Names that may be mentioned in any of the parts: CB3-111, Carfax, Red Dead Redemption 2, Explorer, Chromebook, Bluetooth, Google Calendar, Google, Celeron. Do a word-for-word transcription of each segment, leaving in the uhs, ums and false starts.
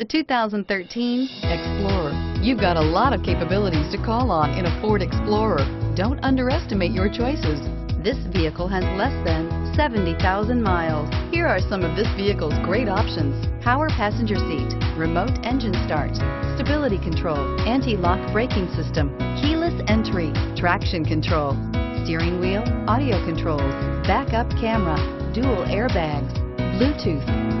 The two thousand thirteen Explorer. You've got a lot of capabilities to call on in a Ford Explorer. Don't underestimate your choices. This vehicle has less than seventy thousand miles. Here are some of this vehicle's great options: power passenger seat, remote engine start, stability control, anti-lock braking system, keyless entry, traction control, steering wheel audio controls, backup camera, dual airbags, Bluetooth.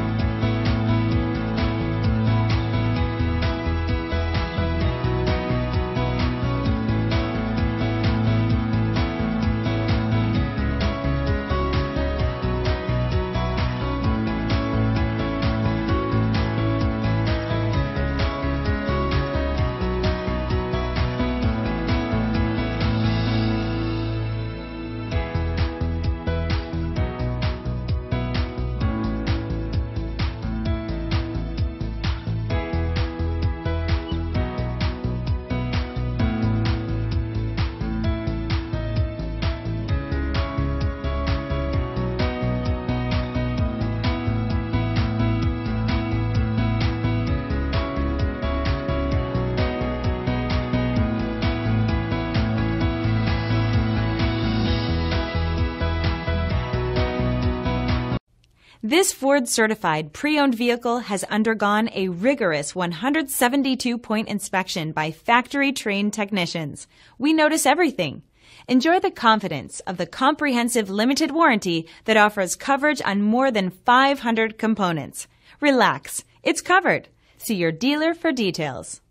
This Ford-certified pre-owned vehicle has undergone a rigorous one hundred seventy-two point inspection by factory-trained technicians. We notice everything. Enjoy the confidence of the comprehensive limited warranty that offers coverage on more than five hundred components. Relax, it's covered. See your dealer for details.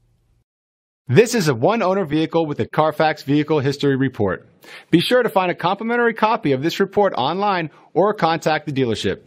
This is a one-owner vehicle with a Carfax Vehicle History Report. Be sure to find a complimentary copy of this report online or contact the dealership.